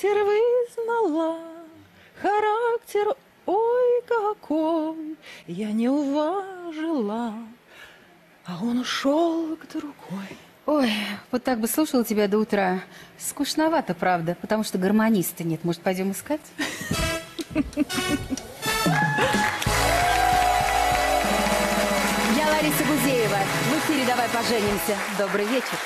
характер вызнала, характер, ой, какой, я не уважила, а он ушел к другой. Ой, вот так бы слушала тебя до утра. Скучновато, правда, потому что гармониста нет. Может, пойдем искать? Я Лариса Гузеева. В эфире «Давай поженимся». Добрый вечер.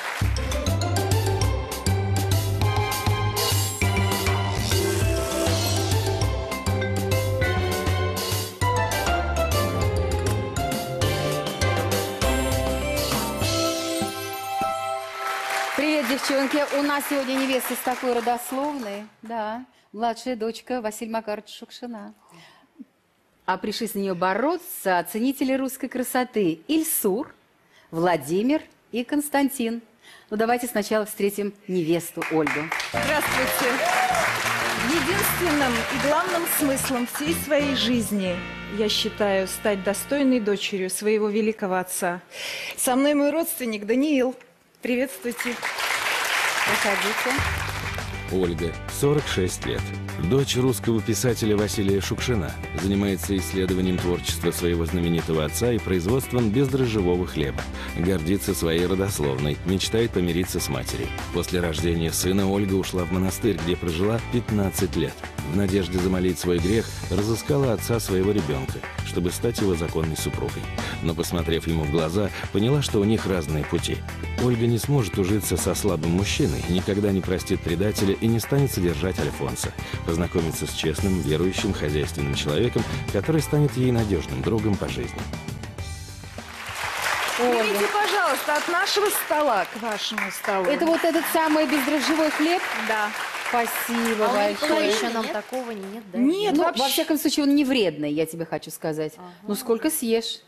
Девчонки, у нас сегодня невеста с такой родословной, да, младшая дочка Василия Макаровича Шукшина. А пришли с нее бороться оценители русской красоты Ильсур, Владимир и Константин. Ну, давайте сначала встретим невесту Ольгу. Здравствуйте. Единственным и главным смыслом всей своей жизни я считаю стать достойной дочерью своего великого отца. Со мной мой родственник Даниил. Приветствуйте. Проходите. Ольга, 46 лет. Дочь русского писателя Василия Шукшина. Занимается исследованием творчества своего знаменитого отца и производством бездрожжевого хлеба. Гордится своей родословной, мечтает помириться с матерью. После рождения сына Ольга ушла в монастырь, где прожила 15 лет. В надежде замолить свой грех, разыскала отца своего ребенка, чтобы стать его законной супругой. Но, посмотрев ему в глаза, поняла, что у них разные пути. Ольга не сможет ужиться со слабым мужчиной, никогда не простит предателя и не станет содержать Альфонса. Познакомится с честным, верующим, хозяйственным человеком, который станет ей надежным другом по жизни. Берите, пожалуйста, от нашего стола к вашему столу. Это вот этот самый бездрожжевой хлеб? Да. Спасибо большое. Еще нам такого нет, да? Нет, ну, вообще... Во всяком случае, он не вредный, я тебе хочу сказать. Ага. Ну, сколько съешь?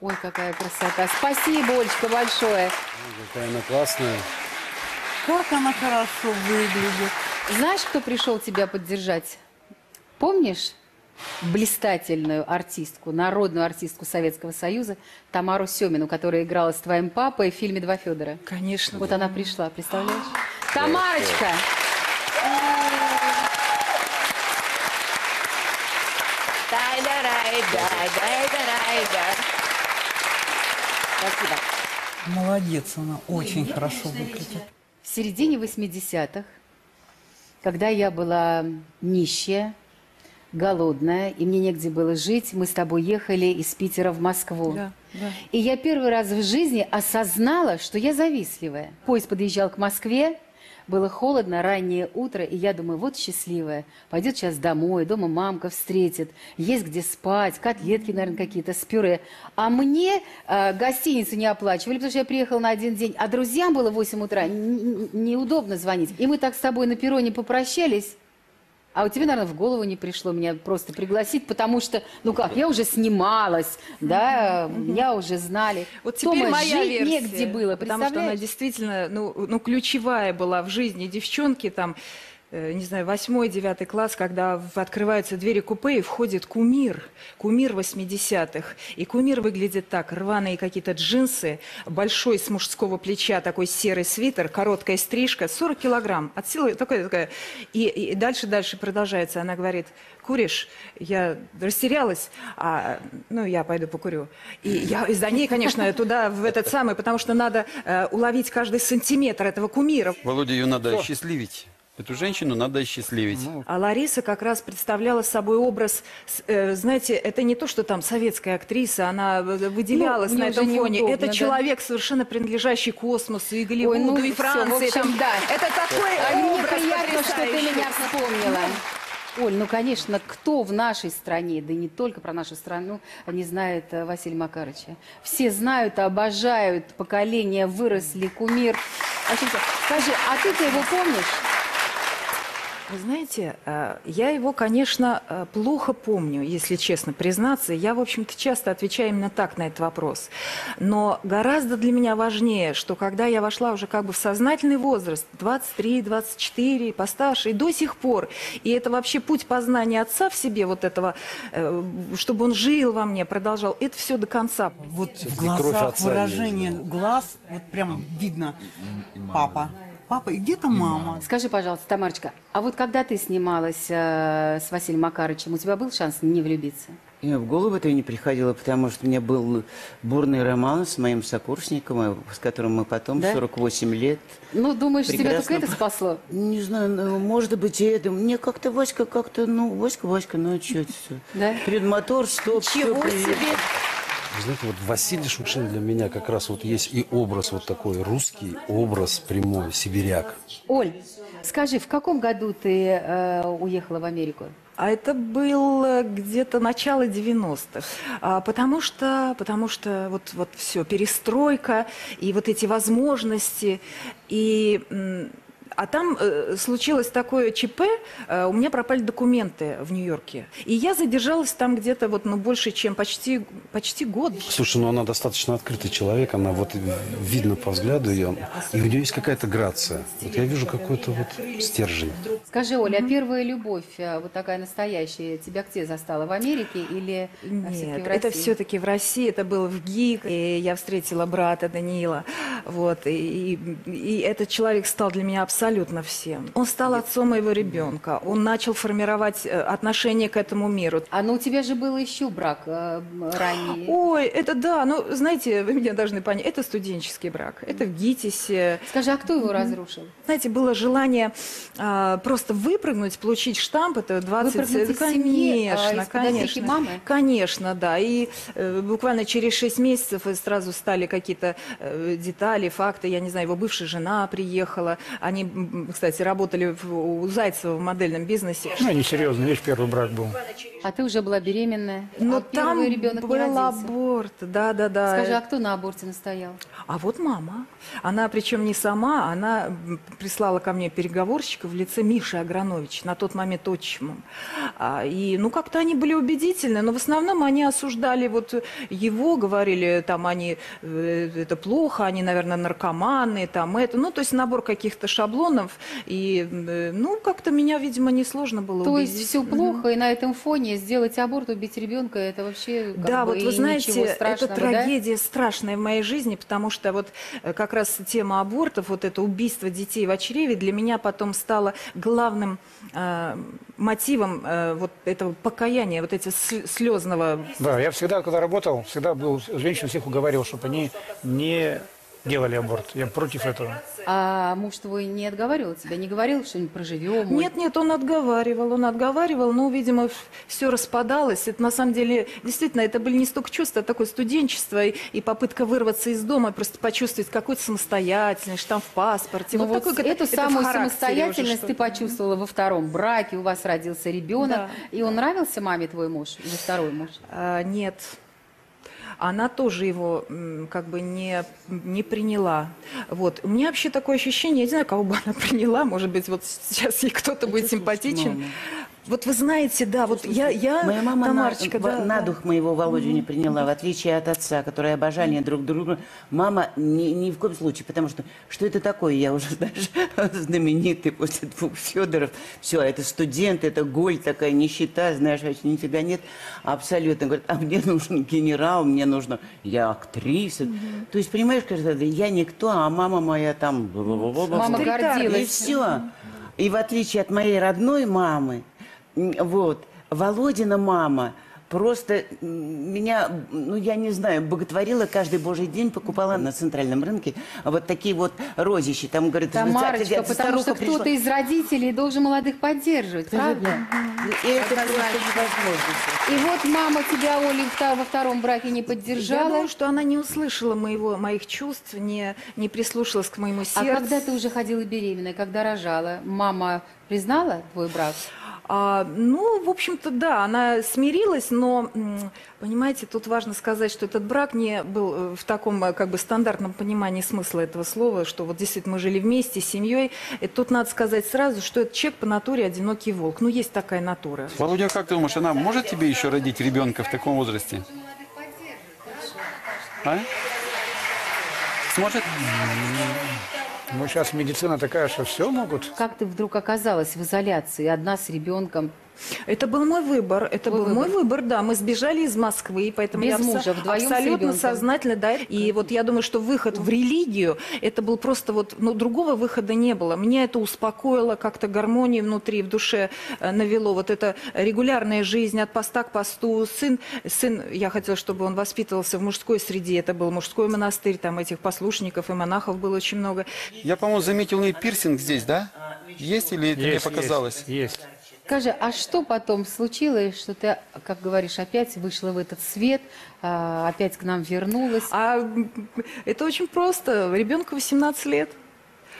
Ой, какая красота. Спасибо, Олечка, большое. Ой, какая она классная. Как она хорошо выглядит. Знаешь, кто пришел тебя поддержать? Помнишь блистательную артистку, народную артистку Советского Союза Тамару Семину, которая играла с твоим папой в фильме «Два Федора»? Конечно. Вот да. Она пришла, представляешь? Тамарочка! Спасибо. Молодец, она очень хорошо выглядит. В середине 80-х, когда я была нищая, голодная, и мне негде было жить, мы с тобой ехали из Питера в Москву. Да, да. И я первый раз в жизни осознала, что я завистливая. Поезд подъезжал к Москве. Было холодно, раннее утро, и я думаю, вот счастливая. Пойдет сейчас домой, дома мамка встретит, есть где спать, котлетки, наверное, какие-то с пюре. А мне гостиницу не оплачивали, потому что я приехала на один день, а друзьям было в 8 утра, неудобно звонить. И мы так с тобой на перроне попрощались, а у тебя, наверное, в голову не пришло меня просто пригласить, потому что, ну как, я уже снималась, да, меня уже знали. Вот теперь Тома, моя версия, негде было, потому что она действительно, ну, ключевая была в жизни девчонки, там, не знаю, 8-9 класс, когда открываются двери купе и входит кумир 80-х. И кумир выглядит так, рваные какие-то джинсы, большой с мужского плеча такой серый свитер, короткая стрижка, 40 килограмм, от силы такая. И дальше продолжается, она говорит, куришь? Я растерялась, ну, я пойду покурю. И я за ней, конечно, туда, в этот самый, потому что надо уловить каждый сантиметр этого кумира. Володя, ее надо осчастливить. Эту женщину надо осчастливить. А Лариса как раз представляла собой образ, знаете, это не то, что там советская актриса, она выделялась на этом фоне. Неудобно, это да? Человек, совершенно принадлежащий космосу, и Голливуду, и Франции. Все, в общем, там, да. Это такой образ. Мне приятно, что ты меня вспомнила. Оль, ну, конечно, кто в нашей стране, да и не только про нашу страну, не знает Василия Макаровича? Все знают, обожают, поколения выросли, кумир. Скажи, а ты-то его помнишь? Вы знаете, я его, конечно, плохо помню, если честно признаться. Я, в общем-то, часто отвечаю именно так на этот вопрос. Но гораздо для меня важнее, что когда я вошла уже как бы в сознательный возраст, 23, 24, постарше, и до сих пор, и это вообще путь познания отца в себе, вот этого, чтобы он жил во мне, продолжал, это все до конца. Вот в глазах выражение глаз, вот прям видно, папа. папа и где-то мама. Скажи, пожалуйста, Тамарочка, а вот когда ты снималась с Василием Макарычем, у тебя был шанс не влюбиться? Мне в голову это и не приходило, потому что у меня был бурный роман с моим сокурсником, с которым мы потом, да? 48 лет. Ну, думаешь, тебя только это спасло? Не знаю, может быть, и это. Мне как-то Васька, ну, чуть все. Да? Предмотор, стоп, чего себе? Вы знаете, вот Василий Шукшин для меня как раз вот есть и образ вот такой, русский образ прямой, сибиряк. Оль, скажи, в каком году ты уехала в Америку? А это было где-то начало 90-х, потому что вот все, перестройка и вот эти возможности. А там случилось такое ЧП, у меня пропали документы в Нью-Йорке. И я задержалась там где-то вот, ну, больше, чем почти год. Слушай, ну она достаточно открытый человек, она вот видно по взгляду ее, и у нее есть какая-то грация. Вот я вижу какой-то вот стержень. Скажи, Оля, а первая любовь, вот такая настоящая, тебя где застала? В Америке или все-таки в России? Это все-таки в России, это было в ГИК, и я встретила брата Даниила. Вот, и этот человек стал для меня абсолютно всем. Он стал отцом моего ребенка, он начал формировать отношение к этому миру. А ну у тебя же был еще брак ранее. Ой, это да, ну знаете, вы меня должны понять, это студенческий брак, это в ГИТИСе. Скажи, а кто его разрушил? Знаете, было желание просто выпрыгнуть, получить штамп, это 20... Выпрыгнуть из семьи, из-под опеки мамы? Конечно, да, и буквально через 6 месяцев сразу стали какие-то детали, факты, я не знаю, его бывшая жена приехала, они, кстати, работали у Зайцева в модельном бизнесе. Ну, они серьезные, видишь, первый брак был. А ты уже была беременная. Но а там был аборт, да-да-да. Скажи, а кто на аборте настоял? А вот мама. Она, причем не сама, она прислала ко мне переговорщика в лице Миши Аграновича, на тот момент отчимом. И, ну, как-то они были убедительны, но в основном они осуждали вот его, говорили, там, они, это плохо, они, наверное, наркоманы, там, это, ну, то есть набор каких-то шаблонов, и, ну, как-то меня, видимо, несложно было убедить. То есть все плохо, и на этом фоне сделать аборт, убить ребенка, это вообще как бы вот вы знаете, это трагедия, да? Страшная в моей жизни, потому что вот как раз тема абортов, вот это убийство детей в очреве для меня потом стало главным мотивом вот этого покаяния, вот этого слезного. Да, я всегда, когда работал, всегда был женщин всех уговаривал, чтобы они не делали аборт. Я против этого. А муж твой не отговаривал тебя? Не говорил, что не проживем? Нет, он отговаривал, но, видимо, все распадалось. Это, на самом деле, действительно, это были не столько чувства, а такое студенчество и попытка вырваться из дома, просто почувствовать какую-то самостоятельность, там в паспорте. Ну вот такой, эту самую самостоятельность ты почувствовала во втором браке, у вас родился ребенок, да. И он нравился маме твой муж или второй муж? Нет. Она тоже его как бы не приняла. Вот. У меня вообще такое ощущение, я не знаю, кого бы она приняла, может быть, вот сейчас ей кто-то будет симпатичен. Мама. Вот вы знаете, да, вот я моя мама, Тамарочка, на дух моего Володю не приняла, в отличие от отца, которые обожание друг друга. Мама ни в коем случае, потому что это такое, я уже, знаешь, знаменитый после двух Федоров. Все, это студент, это голь такая, нищета, знаешь, вообще нифига нет. Абсолютно. Говорит, а мне нужен генерал, мне нужно, я актриса. То есть, понимаешь, когда я никто, а мама моя там... Мама гордилась. И все. И в отличие от моей родной мамы, вот, Володина мама просто меня, ну, я не знаю, боготворила каждый божий день, покупала на центральном рынке вот такие вот розищи. Там, говорит, Тамарочка, потому что кто-то из родителей должен молодых поддерживать, правда? И это невозможно. И вот мама тебя, Оля, во втором браке не поддержала. Я думаю, что она не услышала моих чувств, не прислушалась к моему сердцу. А когда ты уже ходила беременная, когда рожала, мама признала твой брак? Ну, в общем-то, да, она смирилась, но, понимаете, тут важно сказать, что этот брак не был в таком, как бы, стандартном понимании смысла этого слова, что вот действительно мы жили вместе с семьей. И тут надо сказать сразу, что этот человек по натуре одинокий волк. Ну, есть такая натура. Володя, как ты думаешь, она может тебе еще родить ребенка в таком возрасте? А? Сможет? Ну, сейчас медицина такая, что все могут. Как ты вдруг оказалась в изоляции, одна с ребенком? Это был мой выбор. Это был мой выбор, да. Мы сбежали из Москвы, поэтому без мужа, вдвоем абсолютно сознательно, да. И вот я думаю, что выход в религию, это был просто вот, ну, другого выхода не было. Меня это успокоило, как-то гармонии внутри, в душе навело. Вот это регулярная жизнь от поста к посту. Сын, я хотела, чтобы он воспитывался в мужской среде. Это был мужской монастырь, там этих послушников и монахов было очень много. Я, по-моему, заметил и пирсинг здесь, да? Есть или это мне показалось? Есть. Скажи, а что потом случилось, что ты, как говоришь, опять вышла в этот свет, опять к нам вернулась? Это очень просто. Ребенку 18 лет.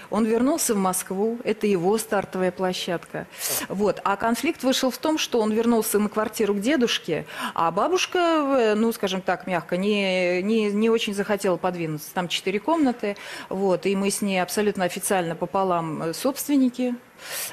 Он вернулся в Москву, это его стартовая площадка. Вот. А конфликт вышел в том, что он вернулся на квартиру к дедушке, а бабушка, ну, скажем так, мягко, не очень захотела подвинуться. Там 4 комнаты, вот, и мы с ней абсолютно официально пополам собственники.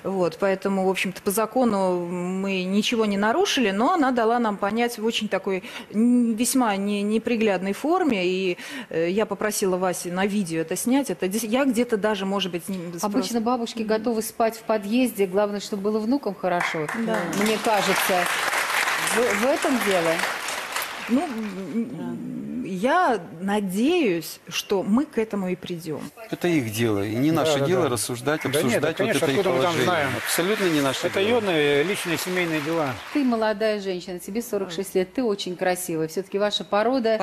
Вот, поэтому, в общем-то, по закону мы ничего не нарушили, но она дала нам понять в очень такой весьма неприглядной форме. И я попросила Васи на видео это снять. Это я где-то даже, может быть... Обычно бабушки готовы спать в подъезде, главное, чтобы было внукам хорошо, да. Мне кажется. В этом дело. Ну, да. Я надеюсь, что мы к этому и придем. Это их дело, и не наше дело рассуждать, обсуждать. Да нет, да, конечно, вот это их положение. Абсолютно не наше дело. Это ее личные семейные дела. Ты молодая женщина, тебе 46 лет, ты очень красивая. Все-таки ваша порода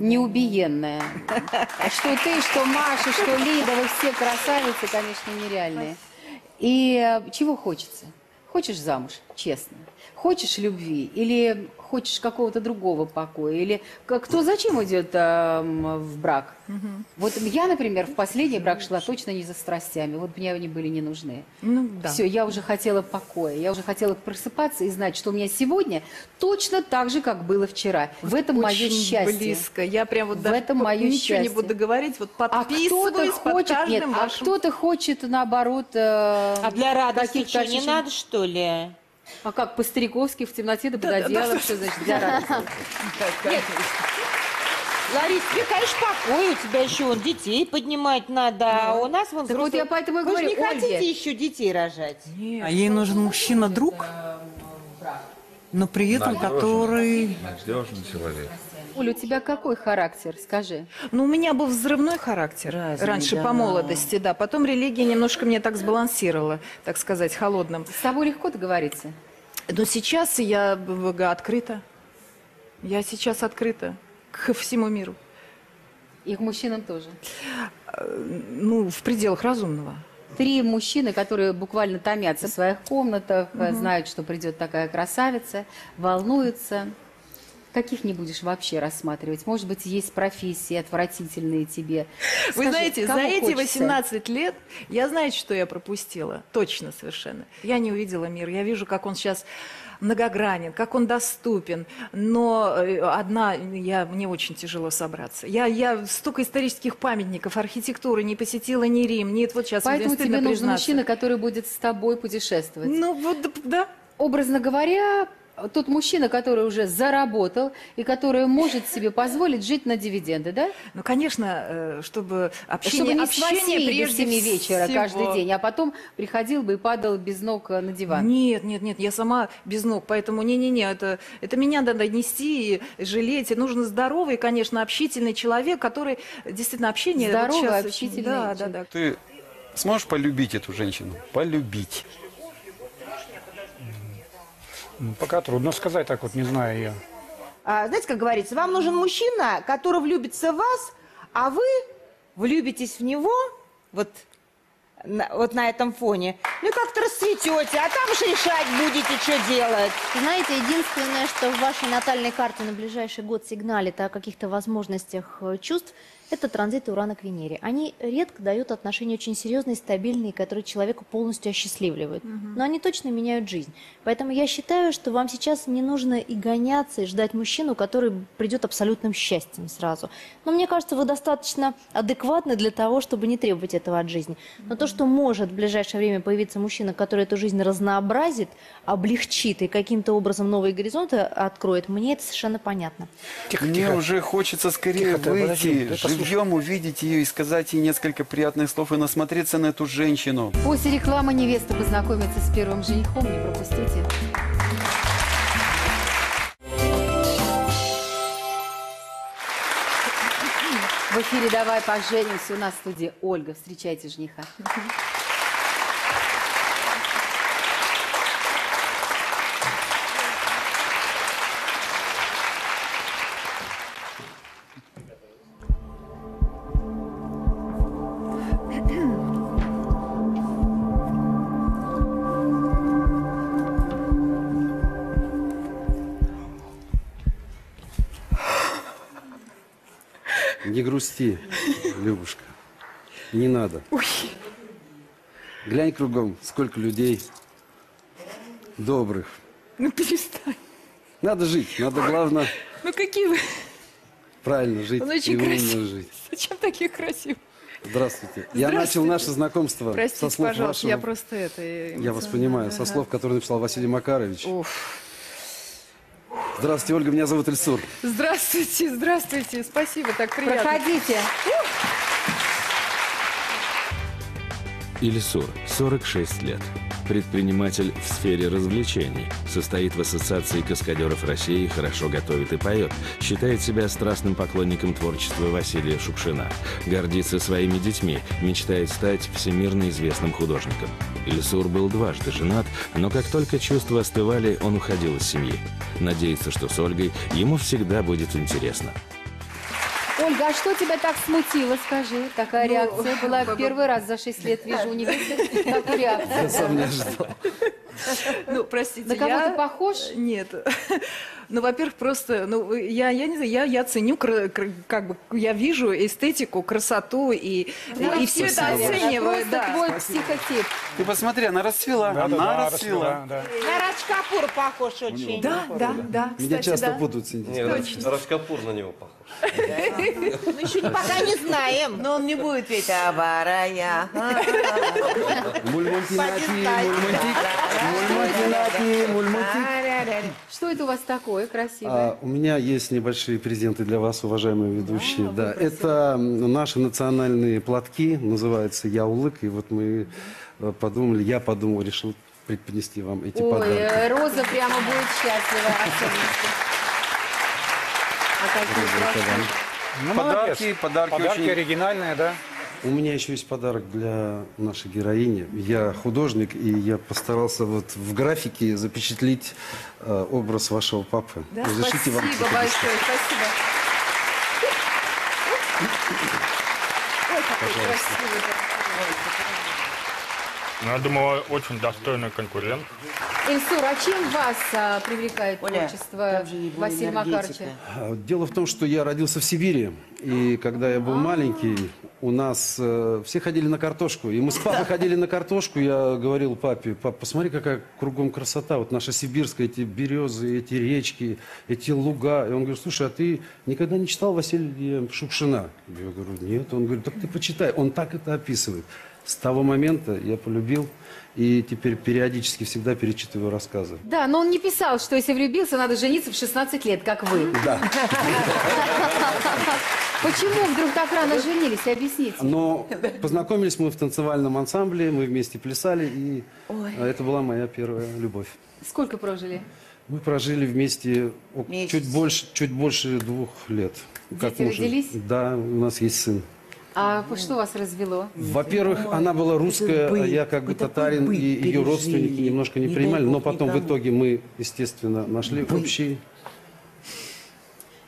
неубиенная. Что ты, что Маша, что Лида, вы все красавицы, конечно, нереальные. И чего хочется? Хочешь замуж, честно? Хочешь любви или хочешь какого-то другого покоя? Или кто зачем идет в брак? Вот я, например, в последний брак шла точно не за страстями. Вот мне они были не нужны. Все, я уже хотела покоя. Я уже хотела просыпаться и знать, что у меня сегодня точно так же, как было вчера. В этом мое счастье. Очень близко. Я прям вот даже ничего не буду говорить. Вот подписываюсь под каждым вашим... А кто-то хочет, наоборот... А для радости что, не надо, что ли? А как, по-стариковски, в темноте, да под одеялом, что значит, для радости? Ларис, тебе, конечно, покой, у тебя еще вон детей поднимать надо, а у нас вон... Так вот я поэтому и говорю, Ольге... Вы же не хотите еще детей рожать? Нет. А ей нужен мужчина-друг, но при этом который... Надежный человек. Оля, у тебя какой характер, скажи? Ну, у меня был взрывной характер. Раньше, по молодости, да. Потом религия немножко меня так сбалансировала, так сказать, холодным. С тобой легко договориться? Но сейчас я открыта. Я сейчас открыта ко всему миру. И к мужчинам тоже? Ну, в пределах разумного. 3 мужчины, которые буквально томятся в своих комнатах, знают, что придет такая красавица, волнуются. Каких не будешь вообще рассматривать? Может быть, есть профессии отвратительные тебе. Скажи, вы знаете, за эти 18 лет я знаю, что я пропустила. Точно совершенно. Я не увидела мир. Я вижу, как он сейчас многогранен, как он доступен. Но одна, мне очень тяжело собраться. Я столько исторических памятников, архитектуры не посетила, ни Рим, ни... Вот сейчас. Поэтому тебе нужен мужчина, который будет с тобой путешествовать. Ну, вот, да. Образно говоря... Тот мужчина, который уже заработал и который может себе позволить жить на дивиденды, да? Ну, конечно, чтобы общение с 8 до 7 вечера каждый день, а потом приходил бы и падал без ног на диван. Нет, нет, нет, я сама без ног, поэтому не-не-не, это меня надо нести и жалеть. И нужен здоровый, конечно, общительный человек, который действительно общение... Здоровый, вот общительный человек. Да, да, да. Ты сможешь полюбить эту женщину? Полюбить. Пока трудно сказать, так вот, не знаю ее. Знаете, как говорится, вам нужен мужчина, который влюбится в вас, а вы влюбитесь в него вот на этом фоне. Ну, как-то расцветете, а там уж решать будете, что делать. Знаете, единственное, что в вашей натальной карте на ближайший год сигналит о каких-то возможностях чувств, это транзиты Урана к Венере. Они редко дают отношения очень серьезные, стабильные, которые человека полностью осчастливливают. Но они точно меняют жизнь. Поэтому я считаю, что вам сейчас не нужно и гоняться, и ждать мужчину, который придет абсолютным счастьем сразу. Но мне кажется, вы достаточно адекватны для того, чтобы не требовать этого от жизни. Но то, что может в ближайшее время появиться мужчина, который эту жизнь разнообразит, облегчит и каким-то образом новые горизонты откроет, мне это совершенно понятно. Мне уже хочется скорее выйти, живьем увидеть ее и сказать ей несколько приятных слов и насмотреться на эту женщину. После рекламы невеста познакомится с первым женихом, не пропустите. В эфире «Давай поженимся». У нас в студии Ольга. Встречайте жениха. Не грусти, Любушка, не надо. Ой. Глянь кругом, сколько людей добрых. Ну перестань. Надо жить, надо главное. Ну какие вы? Правильно жить. Он очень красивый. Жить. Зачем такие красивые? Здравствуйте. Я начал наше знакомство. Простите, со слов пожалуйста, вашего... я просто это. Я вас понимаю, со слов, которые написал Василий Макарович. Уф. Здравствуйте, Ольга, меня зовут Ильсур. Здравствуйте, здравствуйте, спасибо, так приятно. Проходите. Ильсур, 46 лет, предприниматель в сфере развлечений, состоит в Ассоциации каскадеров России, хорошо готовит и поет, считает себя страстным поклонником творчества Василия Шукшина, гордится своими детьми, мечтает стать всемирно известным художником. Ильсур был дважды женат, но как только чувства остывали, он уходил из семьи. Надеется, что с Ольгой ему всегда будет интересно. Ольга, а что тебя так смутило, скажи? Такая реакция была в первый раз за 6 лет, вижу, у невесты такую реакцию. Я сам не ожидал. Ну, простите, на кого ты похож? Нет. Ну, во-первых, просто, ну, я не знаю, я ценю, как бы, я вижу эстетику, красоту и все это оцениваю. Да. Твой психотип. Ты посмотри, она расцвела. Да, она расцвела. Да. На Радж Капура похож очень. Да, да, да. Меня часто будут ценить. Радж Капур на него похож. Мы еще пока не знаем. Но он не будет ведь аварая. Что это у вас такое красивое? У меня есть небольшие презенты для вас, уважаемые ведущие. Да, это наши национальные платки, называются «Яулык». И вот мы подумали, я подумал, решил преподнести вам эти подарки. Ой, Роза прямо будет счастлива. А какие подарки очень... оригинальные, да? У меня еще есть подарок для нашей героини. Я художник, и я постарался вот в графике запечатлеть образ вашего папы. Да? Разрешите вам. Спасибо большое, спасибо. Пожалуйста. Ну, я думаю, очень достойный конкурент. Ильсур, а чем вас привлекает творчество Василия Макаровича? Дело в том, что я родился в Сибири, и когда я был маленький, у нас все ходили на картошку, и мы с папой ходили на картошку, я говорил папе: пап, посмотри, какая кругом красота, вот наша сибирская, эти березы, эти речки, эти луга. И он говорит: слушай, а ты никогда не читал Василия Шукшина? Я говорю: нет. Он говорит: так ты почитай, он так это описывает. С того момента я полюбил и теперь периодически всегда перечитываю рассказы. Да, но он не писал, что если влюбился, надо жениться в 16 лет, как вы. Да. Почему вдруг так рано женились? Объясните. Но познакомились мы в танцевальном ансамбле, мы вместе плясали, и это была моя первая любовь. Сколько прожили? Мы прожили вместе чуть больше 2 лет. Дети родились? Да, у нас есть сын. А что вас развело? Во-первых, она была русская, я как бы татарин, и ее родственники немножко не принимали, но потом в итоге мы, естественно, нашли общий.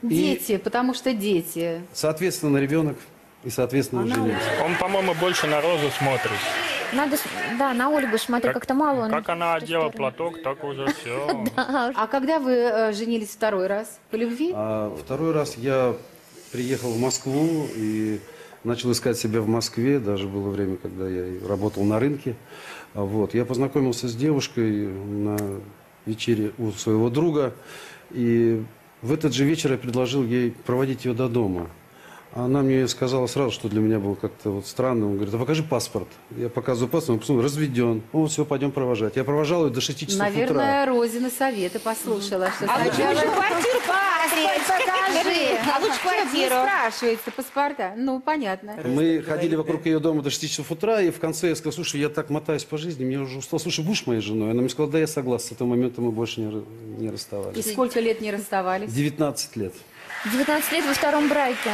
Дети, потому что дети. Соответственно, ребенок и, соответственно, женился. Он, по-моему, больше на Розу смотрит. Надо, да, на Ольгу смотреть, как-то мало. Как она одела платок, так уже все. А когда вы женились второй раз? По любви? Второй раз я приехал в Москву и... начал искать себя в Москве, даже было время, когда я работал на рынке. Вот. Я познакомился с девушкой на вечере у своего друга, и в этот же вечер я предложил ей проводить ее до дома. Она мне сказала сразу, что для меня было как-то вот странно. Он говорит, а покажи паспорт. Я показываю паспорт, он посмотрел, разведен. О, все, пойдем провожать. Я провожал ее до 6 часов утра. Наверное, Розина советы послушала. Что а лучше квартиру покажи. А лучше квартиру. Спрашивается паспорта. Ну, понятно. Мы ходили вокруг ее дома до 6 часов утра, и в конце я сказал, слушай, я так мотаюсь по жизни, мне уже устал. Слушай, будешь моей женой? Она мне сказала, да, я согласна. С этого момента мы больше не расставались. И сколько лет не расставались? 19 лет. 19 лет во втором браке.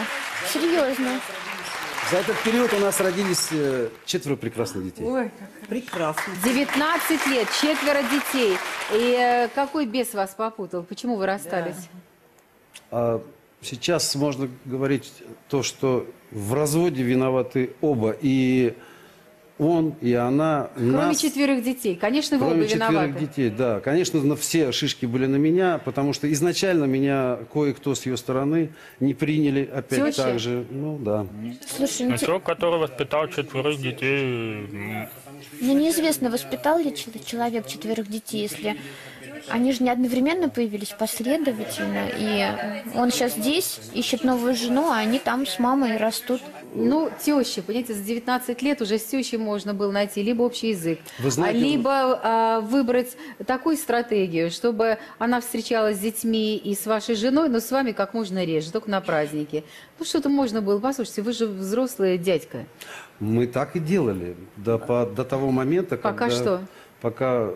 Серьезно. За этот период у нас родились 4 прекрасных детей. Ой, как прекрасно. 19 лет, 4 детей. И какой бес вас попутал? Почему вы расстались? Да. Сейчас можно говорить то, что в разводе виноваты оба. И он, и она. Кроме нас, 4 детей. Конечно, вы оба виноваты. Кроме 4 детей, да. Конечно, все шишки были на меня, потому что изначально меня кое-кто с ее стороны не приняли. Опять Тёща? Так же. Ну, да. Слушай, человек, который воспитал 4 детей. Ну, неизвестно, воспитал ли человек 4 детей, если... Они же не одновременно появились, последовательно. И он сейчас здесь, ищет новую жену, а они там с мамой растут. Ну, тещи, понимаете, с 19 лет уже с тещей можно было найти либо общий язык, либо выбрать такую стратегию, чтобы она встречалась с детьми и с вашей женой, но с вами как можно реже, только на праздники. Ну, что-то можно было. Послушайте, вы же взрослый дядька. Мы так и делали до того момента, когда... Пока что? Пока...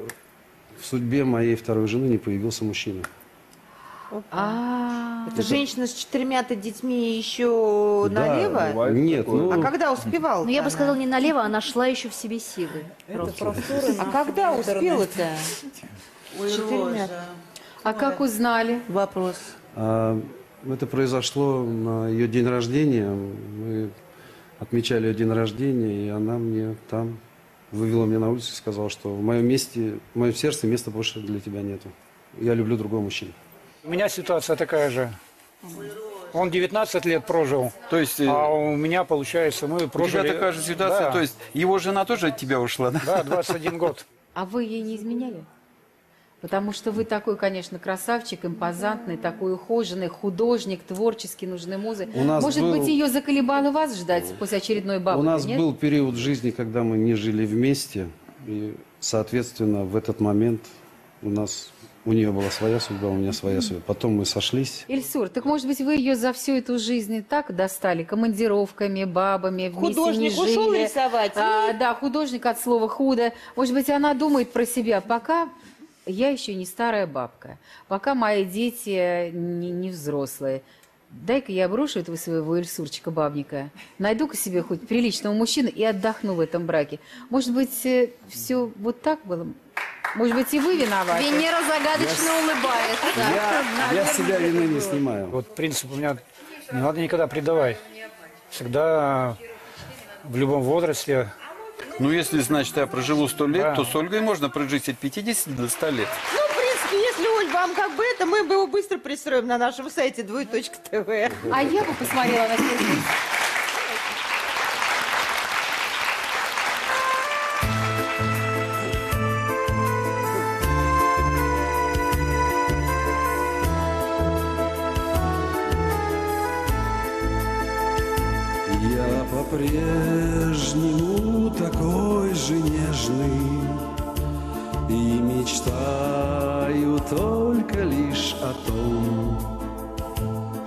В судьбе моей второй жены не появился мужчина. Это женщина с 4 детьми еще налево? Нет. А когда успевала? Ну, я бы сказала, не налево, а нашла еще в себе силы. А когда успела-то? А как узнали? Вопрос. Это произошло на ее день рождения. Мы отмечали ее день рождения, и она мне там... вывела меня на улицу и сказала, что в моем месте, в моем сердце места больше для тебя нету. Я люблю другого мужчину. У меня ситуация такая же. Он 19 лет прожил, то есть, а у меня, получается, мы прожили... У тебя такая же ситуация, да. То есть его жена тоже от тебя ушла, да? Да, 21 год. А вы ей не изменяли? Потому что вы такой, конечно, красавчик, импозантный, такой ухоженный, художник, творческий, нужны музы. Может быть, ее заколебало вас ждать после очередной бабы? У нас был период жизни, когда мы не жили вместе. И, соответственно, в этот момент у нее была своя судьба, у меня своя судьба. Потом мы сошлись. Ильсур, так может быть, вы ее за всю эту жизнь так достали? Командировками, бабами, вместе художник не жили. Художник ушел рисовать. Да, художник от слова худо. Может быть, она думает про себя пока... Я еще не старая бабка, пока мои дети не взрослые. Дай-ка я брошу этого своего Ильсурчика-бабника, найду-ка себе хоть приличного мужчину и отдохну в этом браке. Может быть, все вот так было? Может быть, и вы виноваты? Венера загадочно улыбается. Я с себя вины не снимаю. Вот принцип у меня, не надо никогда предавать. Всегда в любом возрасте... Ну, если, значит, я проживу 100 лет, да, то с Ольгой можно прожить от 50 до 100 лет. Ну, в принципе, если, Оль, вам как бы это, мы бы его быстро пристроим на нашем сайте двоеточка.тв. А я бы посмотрела на фильм. Я по-прежнему такой же нежный и мечтаю только лишь о том,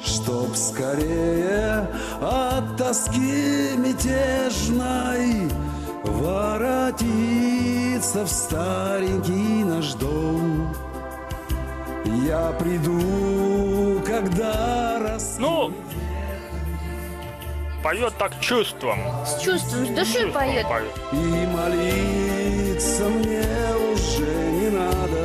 чтоб скорее от тоски мятежной воротиться в старенький наш дом. Я приду, когда расту. Ну! Поет так чувством. С чувством, с душой поет. И молиться мне уже не надо.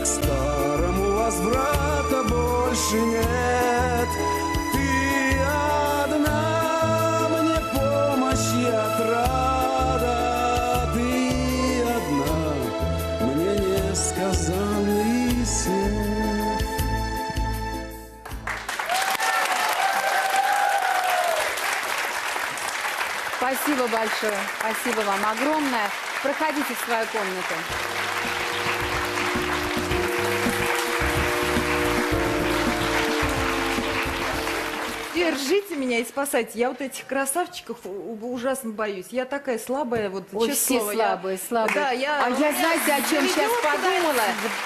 К старому возврата больше нет. Ты одна мне помощи отрада. Ты одна мне несказанный свет. Спасибо большое. Спасибо вам огромное. Проходите в свою комнату. Держите меня и спасайте. Я вот этих красавчиков ужасно боюсь. Я такая слабая, вот честное слово. Слабые, слабые. Да, я, я знаете, о чем сейчас подумала?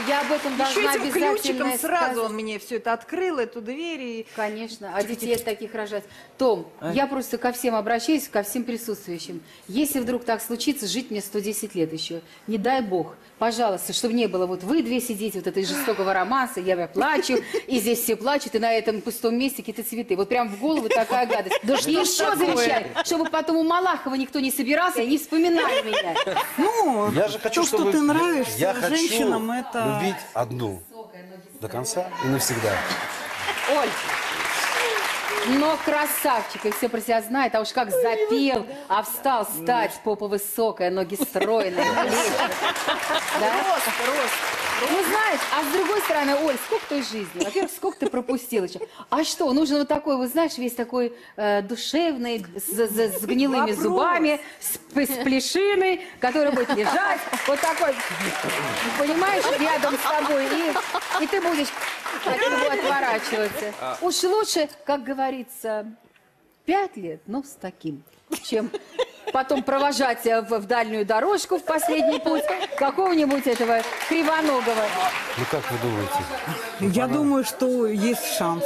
Я об этом должна еще этим ключиком сказать. Сразу он мне все это открыл, эту дверь. И... Конечно, а детей таких рожать. Том, я просто ко всем обращаюсь, ко всем присутствующим. Если вдруг так случится, жить мне 110 лет еще. Не дай бог. Пожалуйста, чтобы не было, вот вы две сидите, вот это из жестокого романса, я плачу, и здесь все плачут, и на этом пустом месте какие-то цветы. Вот прям в голову такая гадость. Да что еще замечать, чтобы потом у Малахова никто не собирался и не вспоминал меня. Ну, я же хочу, то, что ты нравишься женщинам, это... любить одну до конца и навсегда. Оль. Но красавчик, и все про себя знает, а уж как запел, а встал, стать, попа высокая, ноги стройные, ну, знаешь, а с другой стороны, Оль, сколько той жизни, во-первых, сколько ты пропустил еще. А что, нужен вот такой, вот знаешь, весь такой душевный, с гнилыми зубами, с плешиной, который будет лежать, вот такой, понимаешь, рядом с тобой, и ты будешь от него отворачиваться. Уж лучше, как говорится, 5 лет, но с таким, чем... потом провожать в дальнюю дорожку, в последний путь, какого-нибудь этого кривоногого. Ну как вы думаете? Я думаю, что есть шанс.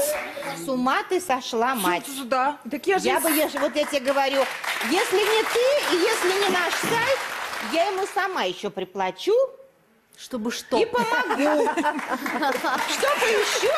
С ума ты сошла, мать. Да. Так я же... вот я тебе говорю, если не ты и если не наш сайт, я ему сама еще приплачу, чтобы что? И помогу. Чтобы еще...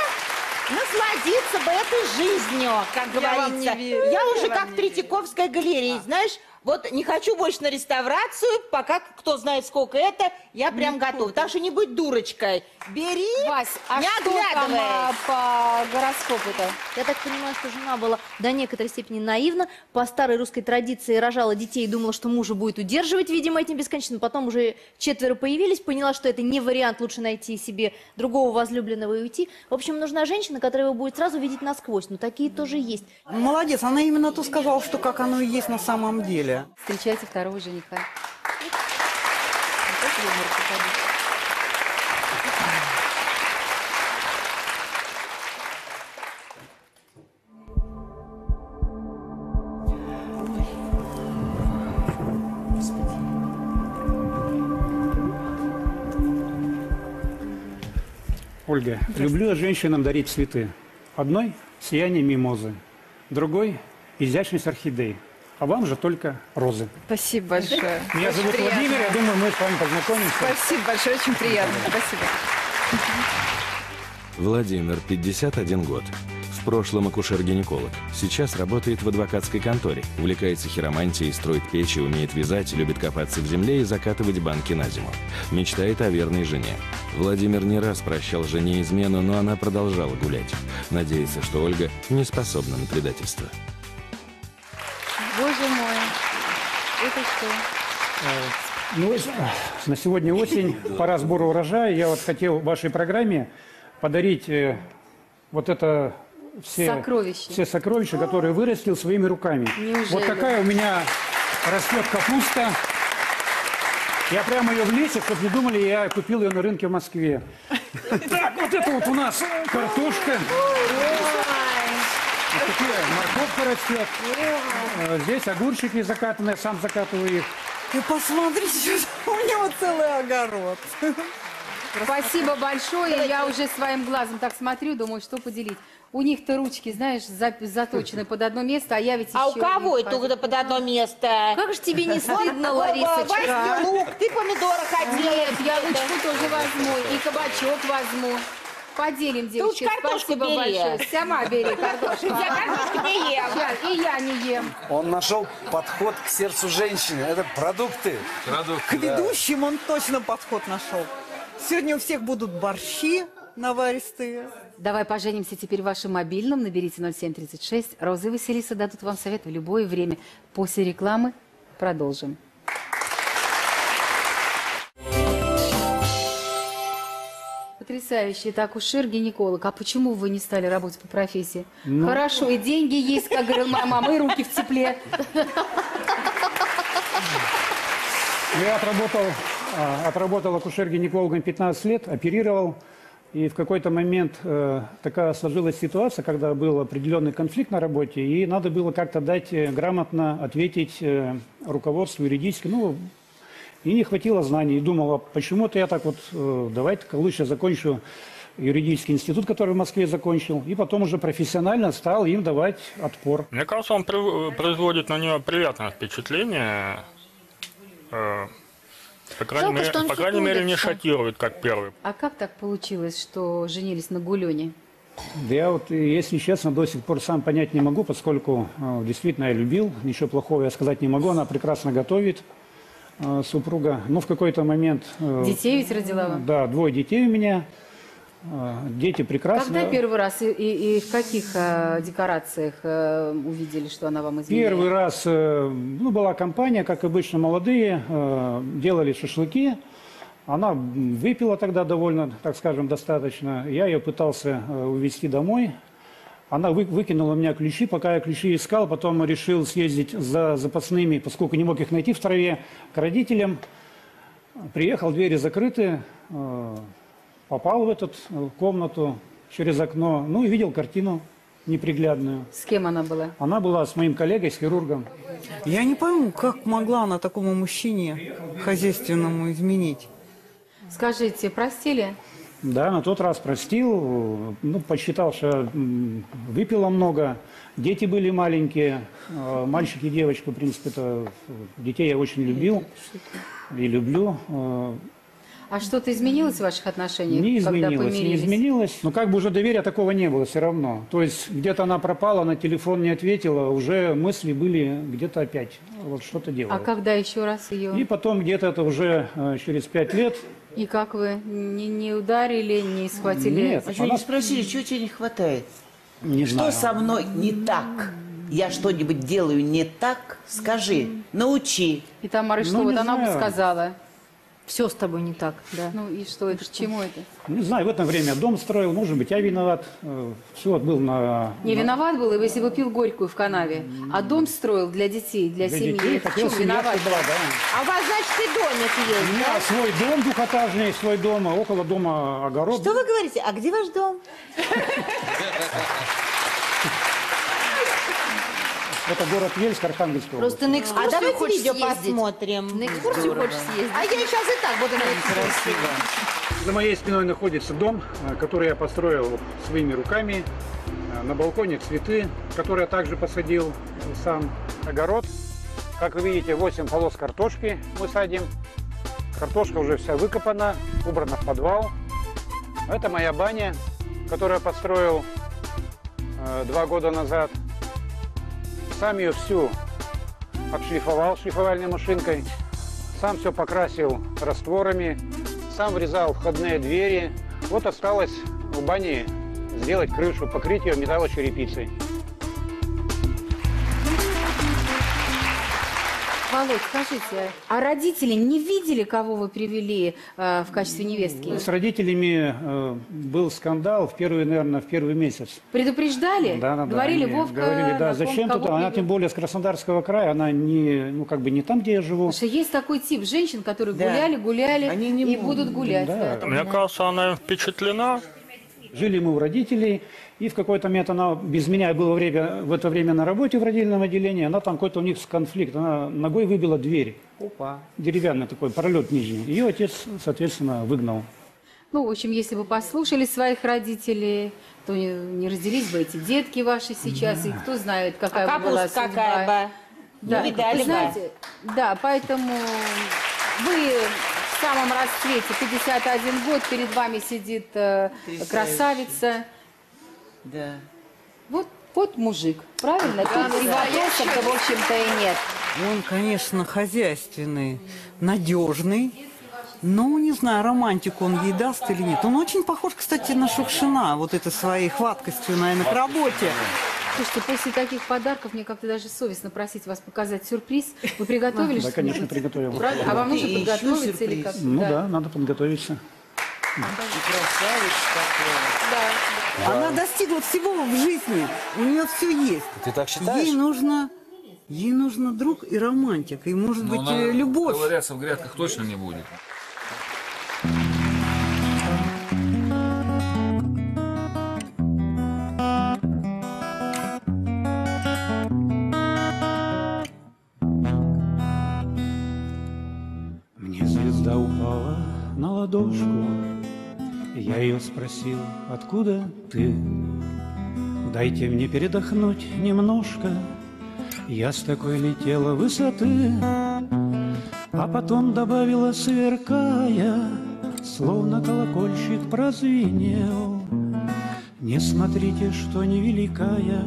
насладиться бы этой жизнью, как говорится. Я уже как Третьяковская галерея, знаешь, вот не хочу больше на реставрацию, пока кто знает сколько это, я прям готова. Так что не будь дурочкой. Бери, Вась, а не оглядываясь. По гороскопу-то? Я так понимаю, что жена была до некоторой степени наивна. По старой русской традиции рожала детей и думала, что мужа будет удерживать, видимо, этим бесконечно. Потом уже 4 появились, поняла, что это не вариант, лучше найти себе другого возлюбленного и уйти. В общем, нужна женщина, которая его будет сразу видеть насквозь. Но такие тоже есть. Молодец, она именно то сказала, что как оно и есть на самом деле. Встречайте второго жениха. Ольга, люблю женщинам дарить цветы. Одной – сияние мимозы, другой – изящность орхидей. А вам же только розы. Спасибо большое. Меня очень зовут приятно. Владимир, я думаю, мы с вами познакомимся. Спасибо большое, очень приятно. Спасибо. Владимир, 51 год. В прошлом акушер-гинеколог. Сейчас работает в адвокатской конторе. Увлекается хиромантией, строит печи, умеет вязать, любит копаться в земле и закатывать банки на зиму. Мечтает о верной жене. Владимир не раз прощал жене измену, но она продолжала гулять. Надеется, что Ольга не способна на предательство. Боже мой, это что? Ну, на сегодня осень, по разбору урожая. Я вот хотел в вашей программе подарить вот это все сокровища, которые вырастил своими руками. Неужели? Вот такая у меня растет капуста. Я прямо ее в лесе, чтобы не думали, я купил ее на рынке в Москве. Так, вот это вот у нас картошка. Морковка растет. Здесь огурчики закатанные, сам закатываю их. И посмотрите, у него целый огород. Спасибо большое. Я уже своим глазом так смотрю, думаю, что поделить. У них-то ручки, знаешь, заточены под одно место, а я ведь еще... А у кого это под одно место? Как же тебе не стыдно, Ларисочка? Возьми лук, ты помидоры хотела. Нет, я лучку тоже возьму, и кабачок возьму. Поделим, девочки. Спасибо большое. Сама бери картошку. Я картошку не ем. И я не ем. Он нашел подход к сердцу женщины. Это продукты. К ведущим он точно подход нашел. Сегодня у всех будут борщи наваристые. Давай поженимся теперь вашим мобильным. Наберите 0736. Роза и Василиса дадут вам совет в любое время. После рекламы продолжим. Потрясающе. Это акушер-гинеколог. А почему вы не стали работать по профессии? Ну... Хорошо, и деньги есть, как говорила мама, и руки в тепле. Я отработал акушер-гинекологом 15 лет, оперировал. И в какой-то момент такая сложилась ситуация, когда был определенный конфликт на работе, и надо было как-то дать грамотно ответить руководству юридически. Ну, и не хватило знаний. И думала, почему-то я так вот, давай-ка лучше закончу юридический институт, который в Москве закончил, и потом уже профессионально стал им давать отпор. Мне кажется, он производит на него приятное впечатление. По крайней мере, не шокирует, как первый. А как так получилось, что женились на Гулене? Да я вот, если честно, до сих пор сам понять не могу, поскольку действительно я любил. Ничего плохого я сказать не могу. Она прекрасно готовит, супруга. Но в какой-то момент... Детей ведь родила вам? Да, 2 детей у меня. Дети прекрасные. Когда первый раз и в каких декорациях увидели, что она вам изменила? Первый раз была компания, как обычно, молодые, делали шашлыки. Она выпила тогда довольно, так скажем, достаточно. Я ее пытался увезти домой. Она выкинула у меня ключи. Пока я ключи искал, потом решил съездить за запасными, поскольку не мог их найти в траве, к родителям. Приехал, двери закрыты. Попал в эту комнату через окно, ну и видел картину неприглядную. С кем она была? Она была с моим коллегой, с хирургом. Я не пойму, как могла она такому мужчине хозяйственному изменить. Скажите, простили? Да, на тот раз простил, ну, посчитал, что выпила много, дети были маленькие, мальчик и девочка, в принципе-то, детей я очень любил и люблю. А что-то изменилось в ваших отношениях? Не изменилось, не изменилось. Но как бы уже доверия такого не было все равно. То есть где-то она пропала, на телефон не ответила, уже мысли были где-то опять. Вот что-то делала. А когда еще раз ее? И потом где-то это уже через 5 лет. И как вы? Не ударили, не схватили? Нет. А что, не спросили, чего тебе не хватает? Не знаю. Что со мной не так? Я что-нибудь делаю не так? Скажи, научи. И Тамара, что вот она бы сказала? Все с тобой не так, да. Ну и что это, к чему это? Не знаю, в это время дом строил, может быть, я виноват. Все был на... Не виноват был, если бы пил горькую в канаве. А дом строил для детей, для семьи. Детей, это хотел, виноват была, да. А у вас, значит, и домик есть, у меня, да? Свой дом двухэтажный, свой дом, а около дома огород. Что вы говорите? А где ваш дом? Это город Ельц, Архангельская область. Просто на экскурсию хочешь съездить? А давайте видео посмотрим. На экскурсию хочешь съездить? А я сейчас и так буду на экскурсию. За моей спиной находится дом, который я построил своими руками. На балконе цветы, которые я также посадил сам. Огород. Как вы видите, 8 полос картошки мы садим. Картошка уже вся выкопана, убрана в подвал. Это моя баня, которую я построил 2 года назад. Сам ее всю отшлифовал шлифовальной машинкой, сам все покрасил растворами, сам врезал входные двери. Вот осталось в бане сделать крышу, покрыть ее металлочерепицей. Володь, скажите, а родители не видели, кого вы привели в качестве невестки? С родителями был скандал в первый месяц. Предупреждали? Да. Говорили, Вовка, говорили, да, зачем тут? Она тем более с Краснодарского края, она не, ну, как бы не там, где я живу. Потому что есть такой тип женщин, которые гуляли они не и будут гулять. Да. Мне кажется, она им впечатлена. Жили мы у родителей, и в какой-то момент она, без меня было время, в это время на работе в родильном отделении, она там какой-то у них конфликт, она ногой выбила дверь. Опа. Деревянный такой, пролет нижний. Ее отец, соответственно, выгнал. Ну, в общем, если бы послушали своих родителей, то не разделись бы эти детки ваши сейчас, да. И кто знает, какая бы была судьба. Какая бы. Да, ну, видали бы. Знаете, да, поэтому вы... В самом расцвете, 51 год, перед вами сидит красавица. Да. Вот мужик, правильно? Да, тут и в общем-то, и нет. Он, конечно, хозяйственный, надежный, но, не знаю, романтику он ей даст или нет. Он очень похож, кстати, на Шукшина, вот это своей хваткостью, наверное, к работе. Слушайте, после таких подарков мне как-то даже совестно просить вас показать сюрприз. Вы приготовили что-нибудь? Да, конечно, приготовил. А вам нужно подготовиться или как? Ну да, надо подготовиться. Она достигла всего в жизни. У нее все есть. Ты так считаешь? Ей нужно друг и романтик. И, может быть, любовь. Ковыряться в грядках точно не будет. Звезда упала на ладошку, я ее спросил, откуда ты? Дайте мне передохнуть немножко, я с такой летела высоты. А потом добавила, сверкая, словно колокольчик прозвенел: не смотрите, что невеликая,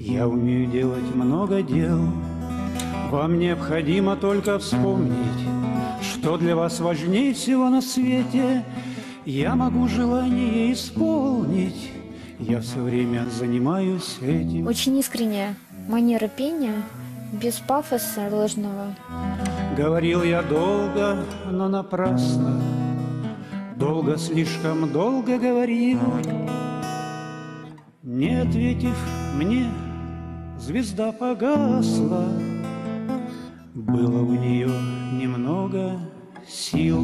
я умею делать много дел. Вам необходимо только вспомнить, что для вас важнее всего на свете. Я могу желание исполнить, я все время занимаюсь этим. Очень искренняя манера пения, без пафоса ложного. Говорил я долго, но напрасно, долго, слишком долго говорил. Не ответив мне, звезда погасла, было у нее немного сил.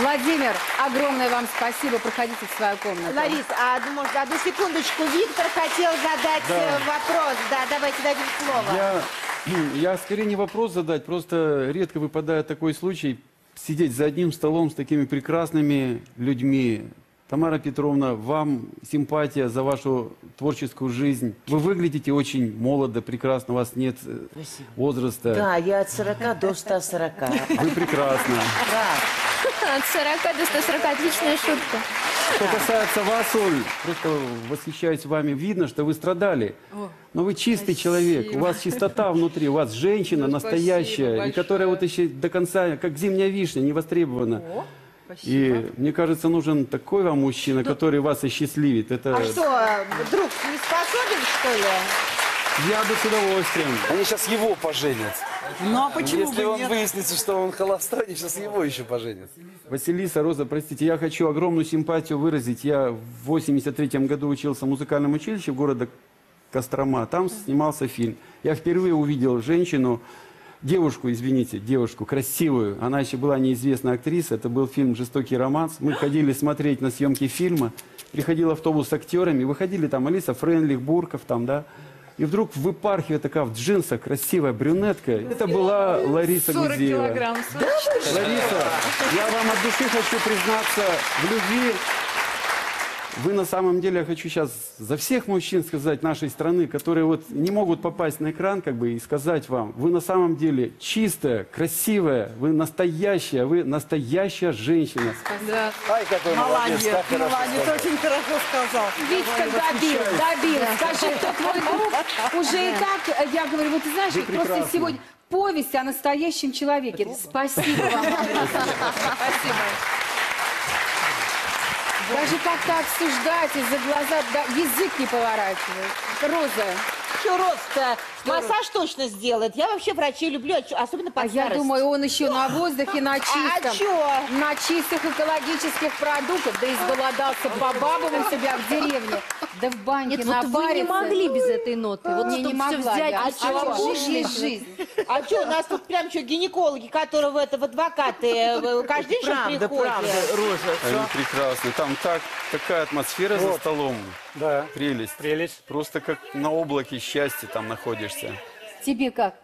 Владимир, огромное вам спасибо. Проходите в свою комнату. Ларис, может, одну секундочку. Виктор хотел задать вопрос. Да, давайте дадим слово. Я скорее не вопрос задать, просто редко выпадает такой случай сидеть за одним столом с такими прекрасными людьми. Тамара Петровна, вам симпатия за вашу творческую жизнь. Вы выглядите очень молодо, прекрасно, у вас нет возраста. Да, я от 40 до 140. Вы прекрасна. От 40 до 140, отличная шутка. Что касается вас, Оль, просто восхищаюсь вами. Видно, что вы страдали. Но вы чистый человек, у вас чистота внутри, у вас женщина настоящая, и которая вот еще до конца, как зимняя вишня, не востребована. И мне кажется, нужен такой вам мужчина, который вас осчастливит. Это... А что, друг не способен, что ли? Я бы с удовольствием. Они сейчас его поженят. Ну а почему? Если он выяснится, что он холостой, они сейчас его еще поженят. Василиса, Роза, простите, я хочу огромную симпатию выразить. Я в 83-м году учился в музыкальном училище в городе Кострома. Там снимался фильм. Я впервые увидел женщину, девушку, красивую. Она еще была неизвестная актриса. Это был фильм «Жестокий романс». Мы ходили смотреть на съемки фильма. Приходил автобус с актерами. Выходили там Алиса Фрейндлих, Бурков там, да. И вдруг выпархивает такая в джинсах красивая брюнетка. Это была Лариса Гузеева. 40 килограмм. Лариса, я вам от души хочу признаться в любви. Вы на самом деле, я хочу сейчас за всех мужчин сказать нашей страны, которые вот не могут попасть на экран, как бы, и сказать вам: вы на самом деле чистая, красивая, вы настоящая женщина. Да. Ай, какой молодец, молодец, очень хорошо сказал. Витька добил. Скажи, кто твой друг, уже и так, я говорю, вот ты знаешь, просто сегодня повесть о настоящем человеке. Спасибо вам. Спасибо. Даже как-то обсуждать, из-за глаза язык не поворачивает. Роза. Еще рост-то. Массаж точно сделает. Я вообще врачей люблю, особенно по старости. Я думаю, он еще на воздухе, на чистом. На чистых экологических продуктах. Да изголодался по бабам у себя в деревне. Да в банке напариться. Нет, вот вы не могли без этой ноты. Вот я не могла. А чего? Жизнь. А что, у нас тут прям что, гинекологи, которые в адвокаты каждый день приходят? Правда, Роза. Прекрасно. Там такая атмосфера за столом. Да. Прелесть. Прелесть. Просто как на облаке счастья там находишься. Тебе как?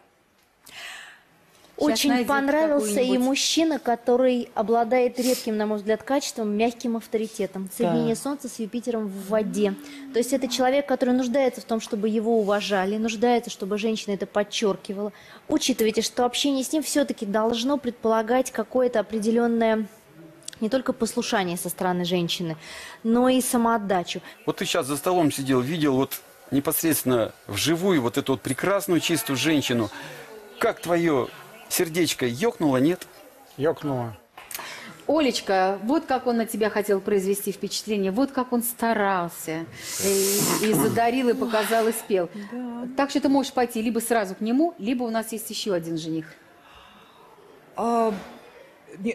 Очень понравился и мужчина, который обладает редким, на мой взгляд, качеством, мягким авторитетом. Соединение Солнца с Юпитером в воде. То есть это человек, который нуждается в том, чтобы его уважали, нуждается, чтобы женщина это подчеркивала. Учитывайте, что общение с ним все-таки должно предполагать какое-то определенное... не только послушание со стороны женщины, но и самоотдачу. Вот ты сейчас за столом сидел, видел вот... непосредственно вживую вот эту вот прекрасную чистую женщину. Как твое сердечко, ёкнуло, нет? Ёкнуло. Олечка, вот как он на тебя хотел произвести впечатление, вот как он старался, и задарил, и показал, и спел. Да. Так что ты можешь пойти либо сразу к нему, либо у нас есть еще один жених.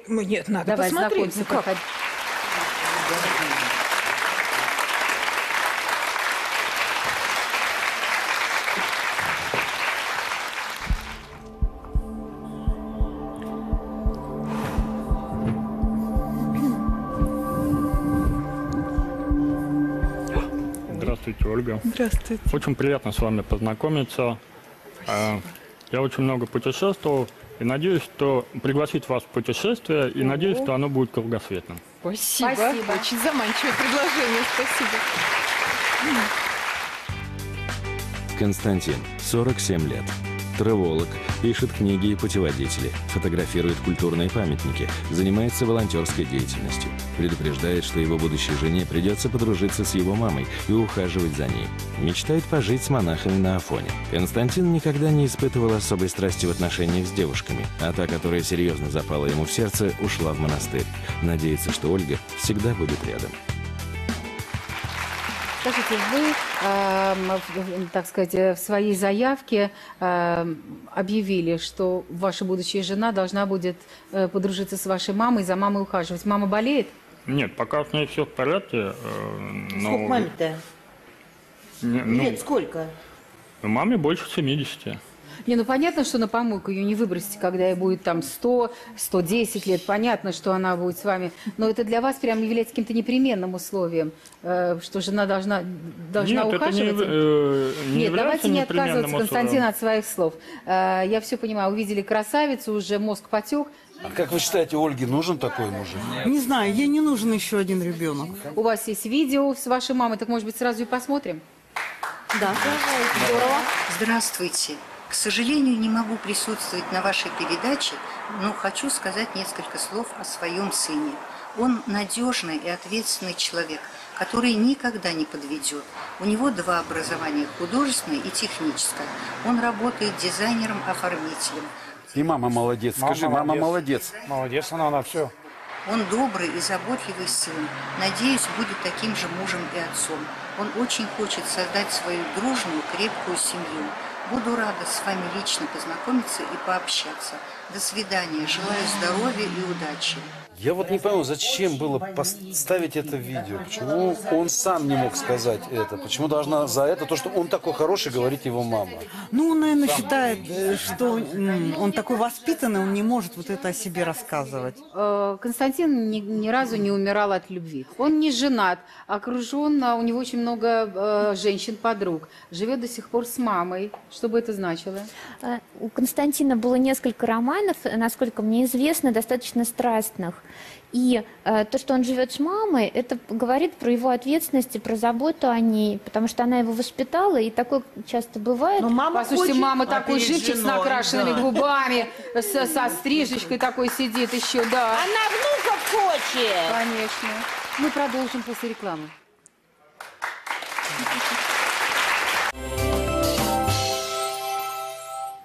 Нет, надо давай посмотреть. Здравствуйте, Ольга. Здравствуйте. Очень приятно с вами познакомиться. Спасибо. Я очень много путешествовал и надеюсь, что пригласить вас в путешествие, и надеюсь, что оно будет кругосветным. Спасибо. Спасибо. Очень заманчивое предложение. Спасибо. Константин, 47 лет. Траволог, пишет книги и путеводители, фотографирует культурные памятники, занимается волонтерской деятельностью. Предупреждает, что его будущей жене придется подружиться с его мамой и ухаживать за ней. Мечтает пожить с монахами на Афоне. Константин никогда не испытывал особой страсти в отношениях с девушками, а та, которая серьезно запала ему в сердце, ушла в монастырь. Надеется, что Ольга всегда будет рядом. Скажите, вы, так сказать, в своей заявке объявили, что ваша будущая жена должна будет подружиться с вашей мамой, за мамой ухаживать. Мама болеет? Нет, пока с ней все в порядке. Но... Сколько маме-то? Лет сколько? Маме больше 70. Не, ну понятно, что на помойку ее не выбросите, когда ей будет там 100-110 лет. Понятно, что она будет с вами. Но это для вас прям является каким-то непременным условием, что жена должна Нет, ухаживать. Нет, давайте не отказываться, Константин, от своих слов. Я все понимаю. Увидели красавицу, уже мозг потек. А как вы считаете, Ольге нужен такой мужик? Не знаю, ей не нужен еще один ребенок. У вас есть видео с вашей мамой, так может быть сразу и посмотрим? Да. Здорово. Здравствуйте. К сожалению, не могу присутствовать на вашей передаче, но хочу сказать несколько слов о своем сыне. Он надежный и ответственный человек, который никогда не подведет. У него два образования – художественное и техническое. Он работает дизайнером-оформителем. И мама молодец. Скажи, мама молодец. Молодец она все. Он добрый и заботливый сын. Надеюсь, будет таким же мужем и отцом. Он очень хочет создать свою дружную, крепкую семью. Буду рада с вами лично познакомиться и пообщаться. До свидания. Желаю здоровья и удачи. Я вот не понял, зачем было поставить это видео? Почему он сам не мог сказать это? Почему должна за это, то, что он такой хороший, говорить его мама? Ну, он, наверное, считает, что он такой воспитанный, он не может вот это о себе рассказывать. Константин ни разу не умирал от любви. Он не женат, окружен, у него очень много женщин-подруг. Живет до сих пор с мамой. Что бы это значило? У Константина было несколько романов, насколько мне известно, достаточно страстных. И то, что он живет с мамой, это говорит про его ответственность и про заботу о ней, потому что она его воспитала, и такое часто бывает. Но мама, послушайте, мама такой живчик с накрашенными губами, со стрижечкой такой сидит еще, да. Она внуков хочет! Конечно. Мы продолжим после рекламы.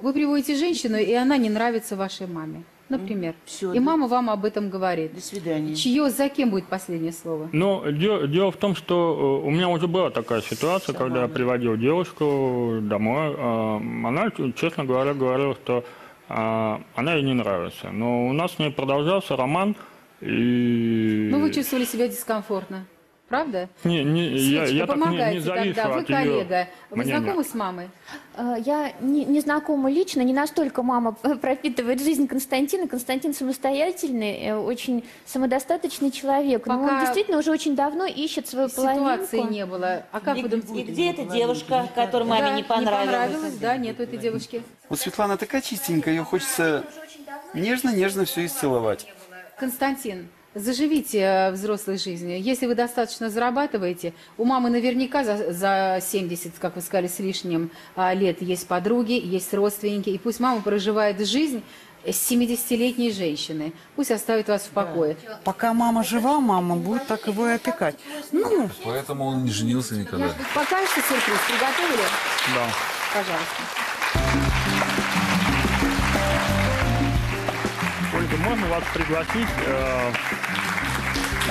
Вы приводите женщину, и она не нравится вашей маме. Например. Все, и мама вам об этом говорит. До свидания. Чье, за кем будет последнее слово? Ну, дело в том, что у меня уже была такая ситуация, когда я приводил девушку домой. Она, честно говоря, говорила, что она ей не нравится. Но у нас с ней продолжался роман. И... Ну, вы чувствовали себя дискомфортно. Правда? Не, я помогаете так не тогда. Вы коллега. Вы знакомы с мамой? Я не знакома лично. Не настолько мама пропитывает жизнь Константина. Константин самостоятельный, очень самодостаточный человек. Но он действительно уже очень давно ищет свою половинку. Ситуации не было. А как вы думаете? И где эта девушка, которая маме не понравилась? Не понравилась, да, нету этой девушки. Вот Светлана такая чистенькая, ее хочется нежно-нежно все исцеловать. Константин. Заживите взрослой жизнью. Если вы достаточно зарабатываете, у мамы наверняка за 70, как вы сказали, с лишним лет есть подруги, есть родственники. И пусть мама проживает жизнь 70-летней женщины. Пусть оставит вас в покое. Да. Пока мама жива, мама будет так его и опекать. Ну, поэтому он не женился никогда. Пока что сюрприз приготовили? Да. Пожалуйста. Можно вас пригласить?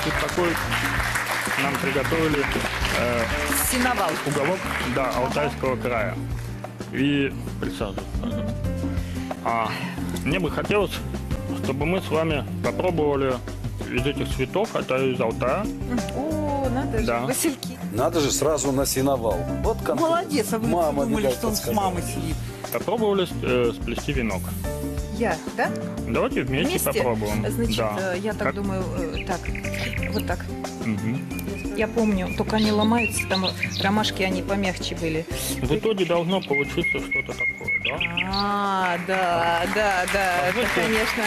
Тут такой нам приготовили уголок, да, Алтайского края. И присаживайтесь. Мне бы хотелось, чтобы мы с вами попробовали из этих цветов, а то из Алтая. О, надо же, да. Васильки. Надо же, сразу на сеновал. Вот как. Молодец, а вы думали, что он с мамой сидит. Попробовали сплести венок. Я, да? Давайте вместе попробуем. Значит, да. Я так думаю, так, вот так. Я помню, только они ломаются, там ромашки, они помягче были. В итоге должно получиться что-то такое, да? А, да, да, да, это, конечно.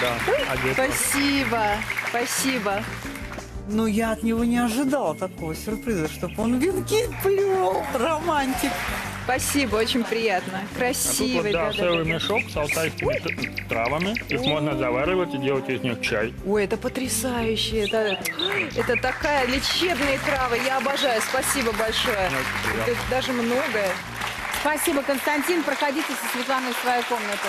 Да. Ой, спасибо, спасибо. Ну, я от него не ожидала такого сюрприза, чтобы он венки плел, романтик. Спасибо, очень приятно. Красиво. А тут вот, да, целый мешок с алтайскими травами. Их можно заваривать и делать из них чай. Ой, это потрясающе. Это такая лечебная трава. Я обожаю. Спасибо большое. Это даже многое. Спасибо, Константин. Проходите со Светланой в свою комнату.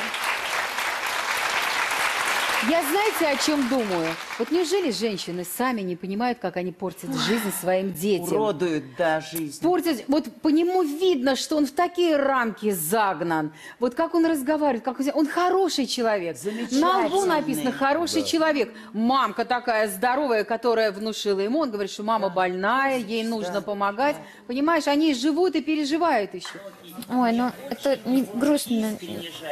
Я, знаете, о чем думаю? Вот неужели женщины сами не понимают, как они портят жизнь своим детям? Уродуют, да, жизнь. Портят. Вот по нему видно, что он в такие рамки загнан. Вот как он разговаривает, как он хороший человек. На лбу написано «хороший человек». Мамка такая здоровая, которая внушила ему. Он говорит, что мама больная, ей нужно помогать. Понимаешь, они живут и переживают еще. Ой, ну это грустно.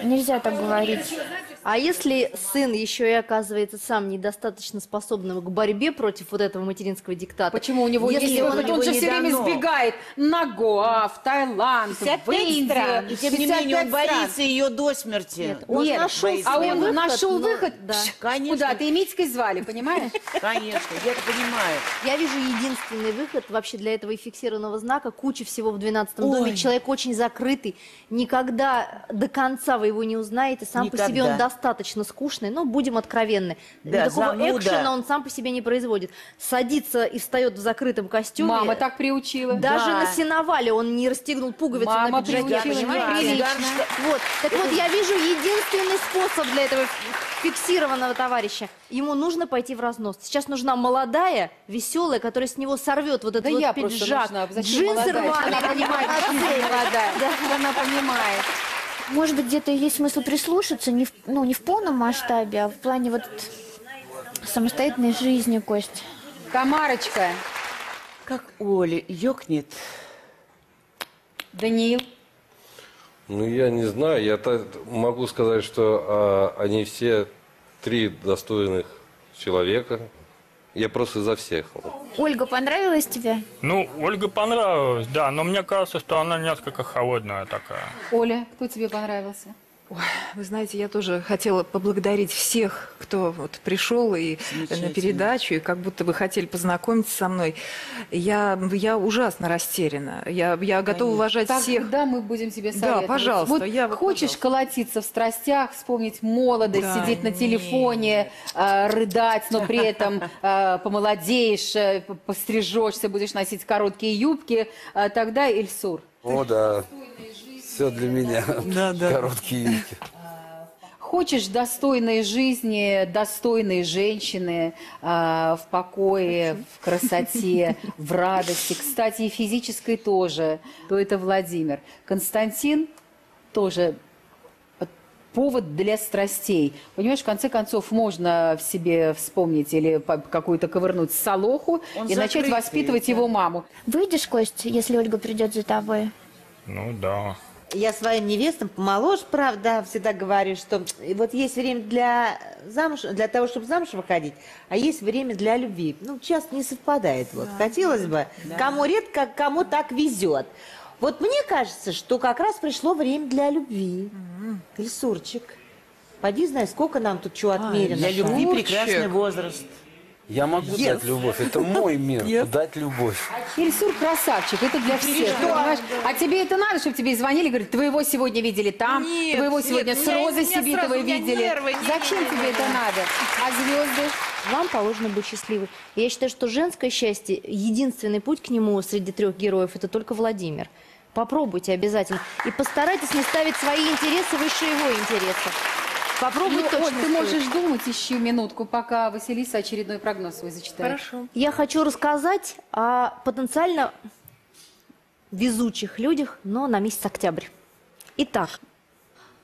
Нельзя так говорить. А если сын еще и оказывается сам недостаточно способным к борьбе против вот этого материнского диктата? Почему у него если он же все время сбегает на Гоа, в Таиланд, в Индию. И тем не менее он борится ее до смерти. Нет, он нашел выход, да. Куда-то, и Митькой звали, понимаешь? Конечно, я это понимаю. Я вижу единственный выход вообще для этого фиксированного знака. Куча всего в 12-м доме. Человек очень закрытый. Никогда до конца вы его не узнаете. Сам по себе он достаточно скучный, но будем откровенны. Да, никакого экшена он сам по себе не производит. Садится и встает в закрытом костюме. Мама так приучила. Даже на сеновале он не расстегнул пуговицу на пиджаке. Вот. Так вот, я вижу единственный способ для этого фиксированного товарища. Ему нужно пойти в разнос. Сейчас нужна молодая, веселая, которая с него сорвет вот этот вот пиджак. Джинсы рваные, она понимает. Может быть, где-то есть смысл прислушаться, не в полном масштабе, а в плане вот самостоятельной жизни, Кость. Тамарочка. Как Оля ёкнет. Даниил. Ну, я не знаю. Я могу сказать, что они все три достойных человека. Я просто за всех. Ольга, понравилась тебе? Ну, Ольга понравилась, да, но мне кажется, что она несколько холодная такая. Оля, кто тебе понравился? Ой, вы знаете, я тоже хотела поблагодарить всех, кто вот пришел и на передачу, и как будто бы хотели познакомиться со мной. Я ужасно растеряна. Я готова уважать всех. Да, мы будем тебе советовать. Да, пожалуйста. Вот хочешь колотиться в страстях, вспомнить молодость, да, сидеть на телефоне, рыдать, но при этом помолодеешь, пострижешься, будешь носить короткие юбки, тогда Ильсур. О, да. Все для меня. Да, да. Короткие юбки. Хочешь достойной жизни, достойной женщины, в покое, в красоте, в радости, кстати, и физической тоже, то это Владимир. Константин тоже повод для страстей. Понимаешь, в конце концов, можно в себе вспомнить или какую-то ковырнуть солоху и начать воспитывать его маму. Выйдешь, Кость, если Ольга придет за тобой? Ну да. Я своим невестам помоложе, правда, всегда говорю, что вот есть время для того, чтобы замуж выходить, а есть время для любви. Ну, часто не совпадает. Вот. Да. Хотелось бы, да. Кому редко, кому так везет. Вот мне кажется, что как раз пришло время для любви. Ильсурчик, поди знай, сколько нам тут чего отмерено. Для любви прекрасный возраст. Я могу дать любовь, это мой мир, дать любовь. Ильсур красавчик, это для всех, понимаешь? А тебе это надо, чтобы тебе звонили, говорят, твоего сегодня видели там, твоего сегодня с Розой Сибитовой видели. Зачем тебе это надо? А звезды? Вам положено быть счастливой. Я считаю, что женское счастье, единственный путь к нему среди трех героев, это только Владимир. Попробуйте обязательно. И постарайтесь не ставить свои интересы выше его интересов. Попробуй, ну, Оль, ты можешь думать еще минутку, пока Василиса очередной прогноз свой зачитает. Хорошо. Я хочу рассказать о потенциально везучих людях, но на месяц октябрь. Итак,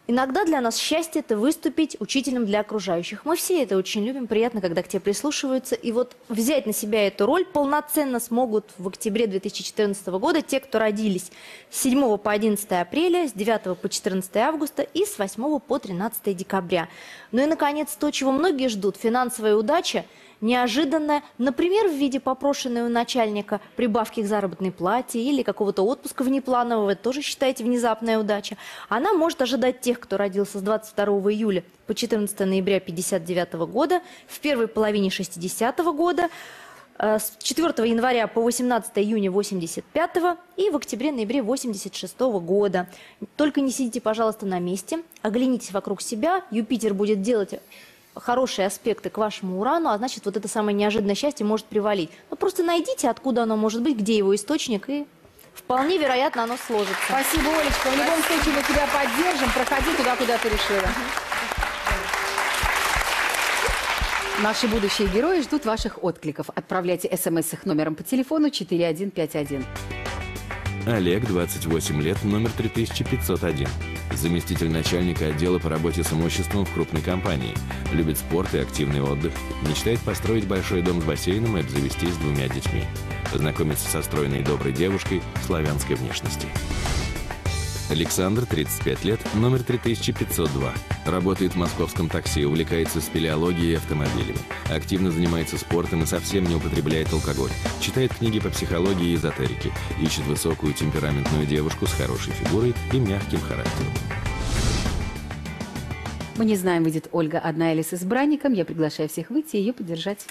иногда для нас счастье – это выступить учителем для окружающих. Мы все это очень любим, приятно, когда к тебе прислушиваются. И вот взять на себя эту роль полноценно смогут в октябре 2014 года те, кто родились с 7 по 11 апреля, с 9 по 14 августа и с 8 по 13 декабря. Ну и, наконец, то, чего многие ждут – финансовая удача. неожиданное, например, в виде попрошенной у начальника прибавки к заработной плате или какого-то отпуска внепланового, это тоже, считаете, внезапная удача. Она может ожидать тех, кто родился с 22 июля по 14 ноября 1959 года, в первой половине 60-го года, с 4 января по 18 июня 1985 и в октябре-ноябре 1986 года. Только не сидите, пожалуйста, на месте, оглянитесь вокруг себя. Юпитер будет делать хорошие аспекты к вашему Урану, а значит, вот это самое неожиданное счастье может привалить. Но просто найдите, откуда оно может быть, где его источник, и вполне вероятно оно сложится. Спасибо, Олечка. В любом случае мы тебя поддержим. Проходи туда, куда ты решила. Наши будущие герои ждут ваших откликов. Отправляйте смс их номером по телефону 4151. Олег, 28 лет, номер 3501. Заместитель начальника отдела по работе с имуществом в крупной компании. Любит спорт и активный отдых. Мечтает построить большой дом с бассейном и обзавестись двумя детьми. Познакомиться со стройной и доброй девушкой славянской внешности. Александр, 35 лет, номер 3502. Работает в московском такси, увлекается спелеологией и автомобилями. Активно занимается спортом и совсем не употребляет алкоголь. Читает книги по психологии и эзотерике. Ищет высокую темпераментную девушку с хорошей фигурой и мягким характером. Мы не знаем, выйдет Ольга одна или с избранником. Я приглашаю всех выйти и ее поддержать.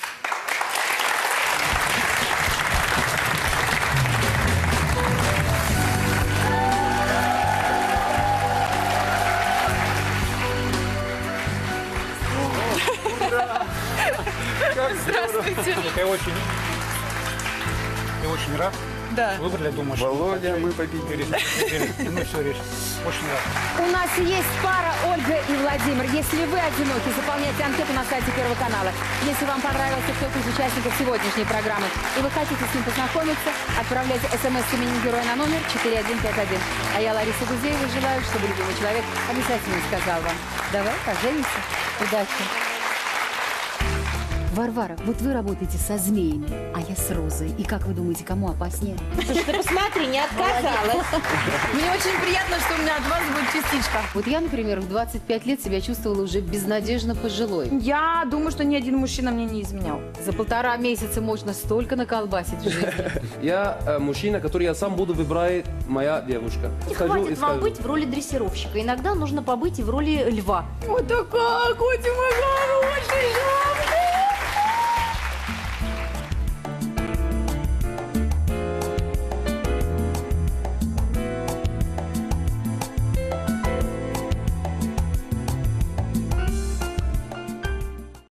Я очень рад. Да. Выбрали, я думаю, что... Володя, мы победили. Мы все решим. Очень рад. У нас есть пара Ольга и Владимир. Если вы одиноки, заполняйте анкету на сайте Первого канала. Если вам понравился кто-то из участников сегодняшней программы, и вы хотите с ним познакомиться, отправляйте смс с именем героя на номер 4151. А я, Лариса Гузеева, желаю, чтобы любимый человек обязательно сказал вам: давай поженимся. Удачи. Варвара, вот вы работаете со змеями, а я с розой. И как вы думаете, кому опаснее? Слушай, ты посмотри, не отказалась. Мне очень приятно, что у меня от вас будет частичка. Вот я, например, в 25 лет себя чувствовала уже безнадежно пожилой. Я думаю, что ни один мужчина мне не изменял. За 1,5 месяца можно столько наколбасить в жизни. Я мужчина, который я сам буду выбирать, моя девушка. Не хватит вам быть в роли дрессировщика. Иногда нужно побыть и в роли льва. Вот такой, какой ты мой хороший льва!